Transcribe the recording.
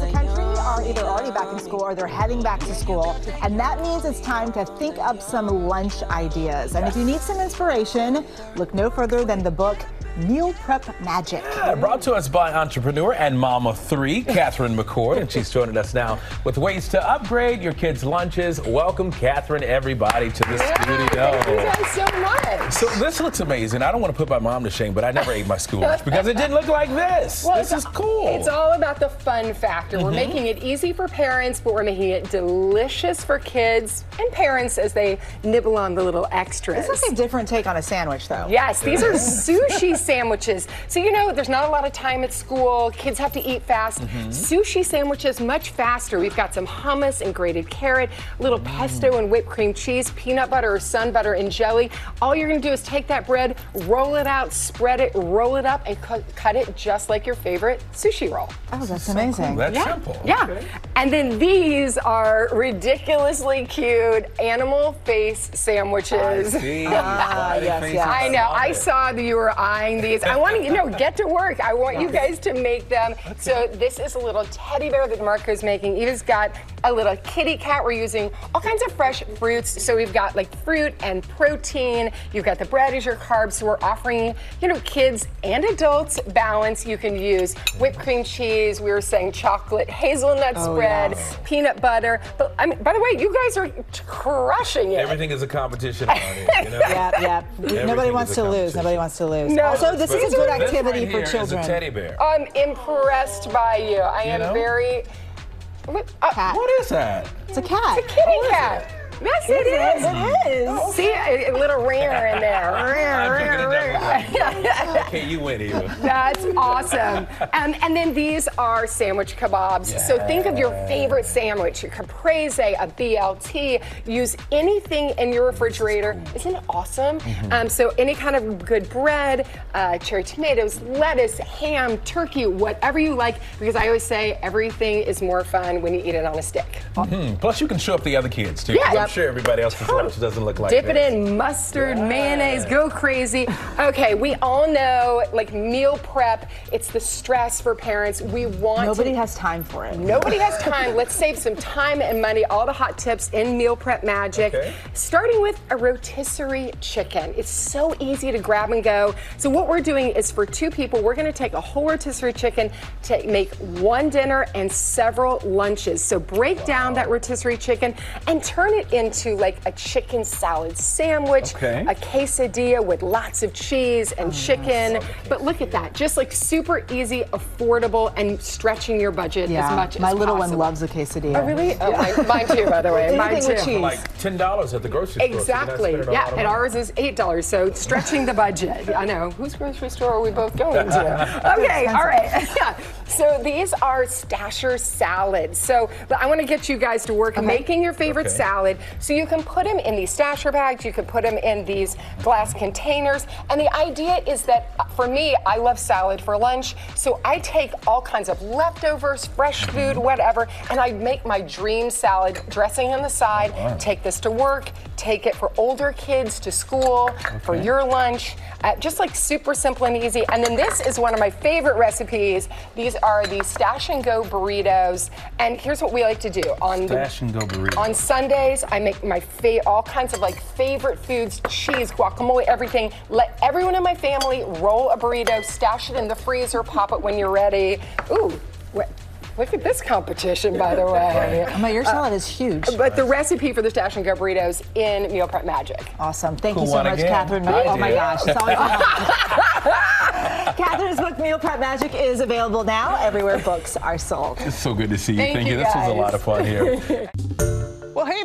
across the country are either already back in school or they're heading back to school. And that means it's time to think up some lunch ideas. And if you need some inspiration, look no further than the book Meal Prep Magic. Yeah, brought to us by entrepreneur and mom of three, Catherine McCord, and she's joining us now with ways to upgrade your kids' lunches. Welcome, Catherine, everybody, to the studio. Thank you guys so much. So this looks amazing. I don't want to put my mom to shame, but I never ate my school lunch because it didn't look like this. Well, this is cool. It's all about the fun factor. We're making it easy for parents, but we're making it delicious for kids and parents as they nibble on the little extras. This is a different take on a sandwich, though. Yes, these are sushi sandwiches. So, you know, there's not a lot of time at school. Kids have to eat fast. Sushi sandwiches, much faster. We've got some hummus and grated carrot, a little pesto and whipped cream cheese, peanut butter or sun butter and jelly. All you're going to do is take that bread, roll it out, spread it, roll it up, and cut it just like your favorite sushi roll. Oh, that's amazing. Cool. That's simple. Yeah. Okay. And then these are ridiculously cute animal face sandwiches. Yes. I know. I saw that you were eyeing these. I want to, you know, get to work. I want you guys to make them. Okay. So this is a little teddy bear that Marco's making. Eva's got a little kitty cat. We're using all kinds of fresh fruits. So we've got like fruit and protein. You've got the bread as your carbs. So we're offering, you know, kids and adults balance. You can use whipped cream cheese. We were saying chocolate, hazelnut spread, peanut butter. But I mean, by the way, you guys are crushing it. Everything is a competition on it, you know? Nobody wants to lose. Nobody wants to lose. No. So this is a good activity right for children. Is a teddy bear. I'm impressed by you. I am very. What is that? It's a cat. It's a kitty cat. Yes, it is. Oh, okay. See, a little rare in there. Okay, you win, Eva. That's awesome. And then these are sandwich kebabs. Yeah. So think of your favorite sandwich, your caprese, a BLT. Use anything in your refrigerator. Isn't it awesome? So any kind of good bread, cherry tomatoes, lettuce, ham, turkey, whatever you like. Because I always say everything is more fun when you eat it on a stick. Plus, you can show up the other kids, too. Yeah. I'm sure everybody else's lunch doesn't look like Dip it in mustard, mayonnaise, go crazy. Okay, we all know, like, meal prep, it's the stress for parents. We want Nobody has time for it. Let's save some time and money. All the hot tips in Meal Prep Magic. Okay. Starting with a rotisserie chicken. It's so easy to grab and go. So what we're doing is for two people, we're going to take a whole rotisserie chicken to make one dinner and several lunches. So break down that rotisserie chicken and turn it into like a chicken salad sandwich, a quesadilla with lots of cheese and chicken. But look at that, just like super easy, affordable, and stretching your budget as much as possible. My little one loves a quesadilla. Oh, really? Oh, mine too, by the way. Mine too. Cheese. Like $10 at the grocery store. Exactly. Yeah, and ours is $8, so stretching the budget. I know. Whose grocery store are we both going to? Okay, all right. So these are Stasher salads. So I want to get you guys to work making your favorite salad. So you can put them in these Stasher bags, you can put them in these glass containers. And the idea is that, for me, I love salad for lunch. So I take all kinds of leftovers, fresh food, whatever, and I make my dream salad, dressing on the side, take this to work, take it for older kids to school, for your lunch. Just like super simple and easy. And then this is one of my favorite recipes. These are the Stash and Go burritos. And here's what we like to do on Stash and Go burritos. On Sundays, I make my all kinds of like favorite foods, cheese, guacamole, everything. Let everyone in my family roll a burrito, stash it in the freezer, pop it when you're ready. Ooh, look at this competition, by the way. Oh my, your salad is huge. But the recipe for the Stash and Go burritos in Meal Prep Magic. Awesome. Thank you so much, Catherine. Oh my gosh. It's always Catherine's book, Meal Prep Magic, is available now everywhere books are sold. It's so good to see you. Thank you. This was a lot of fun here. Well, hey